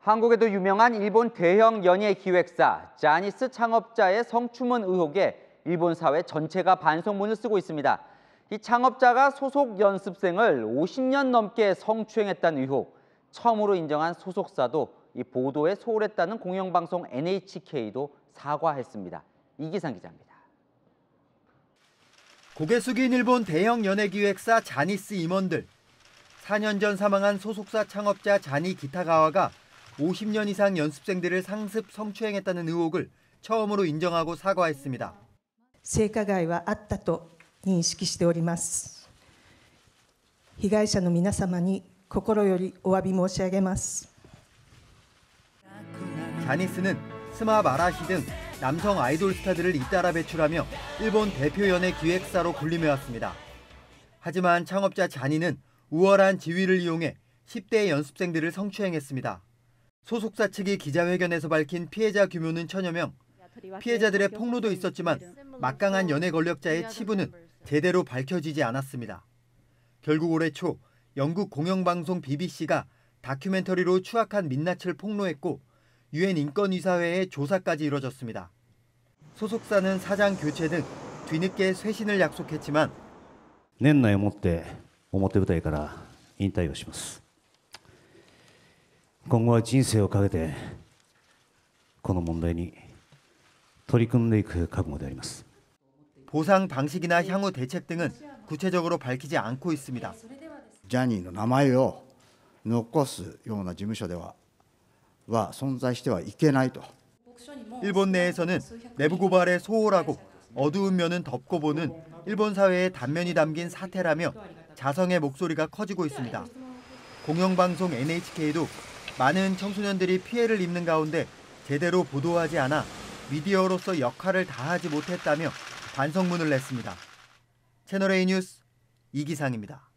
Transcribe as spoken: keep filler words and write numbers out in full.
한국에도 유명한 일본 대형 연예 기획사 자니스 창업자의 성추문 의혹에 일본 사회 전체가 반성문을 쓰고 있습니다. 이 창업자가 소속 연습생을 오십 년 넘게 성추행했다는 의혹, 처음으로 인정한 소속사도 이 보도에 소홀했다는 공영방송 엔에이치케이도 사과했습니다. 이기상 기자입니다. 고개 숙인 일본 대형 연예기획사 자니스 임원들. 사 년 전 사망한 소속사 창업자 자니 기타가와가 오십 년 이상 연습생들을 상습 성추행했다는 의혹을 처음으로 인정하고 사과했습니다. 성추행은 있었다고 인식しております. 피해자의 皆様に心よりお詫び申し上げます. 자니스는 스마 마라시 등 남성 아이돌 스타들을 잇따라 배출하며 일본 대표 연예 기획사로 불리며 왔습니다. 하지만 창업자 자니는 우월한 지위를 이용해 십 대 연습생들을 성추행했습니다. 소속사 측이 기자회견에서 밝힌 피해자 규모는 천여 명, 피해자들의 폭로도 있었지만 막강한 연예 권력자의 치부는 제대로 밝혀지지 않았습니다. 결국 올해 초 영국 공영방송 비비씨가 다큐멘터리로 추악한 민낯을 폭로했고 유엔 인권이사회의 조사까지 이뤄졌습니다. 소속사는 사장 교체 등 뒤늦게 쇄신을 약속했지만 내년에 모태 모태부터から 인퇴를 します. 今後は人生をかけてこの問題に取り組んでいく覚悟であります. 보상 방식이나 향후 대책 등은 구체적으로 밝히지 않고 있습니다. 자니의 이름을 残すような事務所では存在してはいけないと. 일본 내에서는 내부 고발에 소홀하고 어두운 면은 덮고 보는 일본 사회의 단면이 담긴 사태라며 자성의 목소리가 커지고 있습니다. 공영방송 엔에이치케이도 많은 청소년들이 피해를 입는 가운데 제대로 보도하지 않아 미디어로서 역할을 다하지 못했다며 반성문을 냈습니다. 채널A 뉴스 이기상입니다.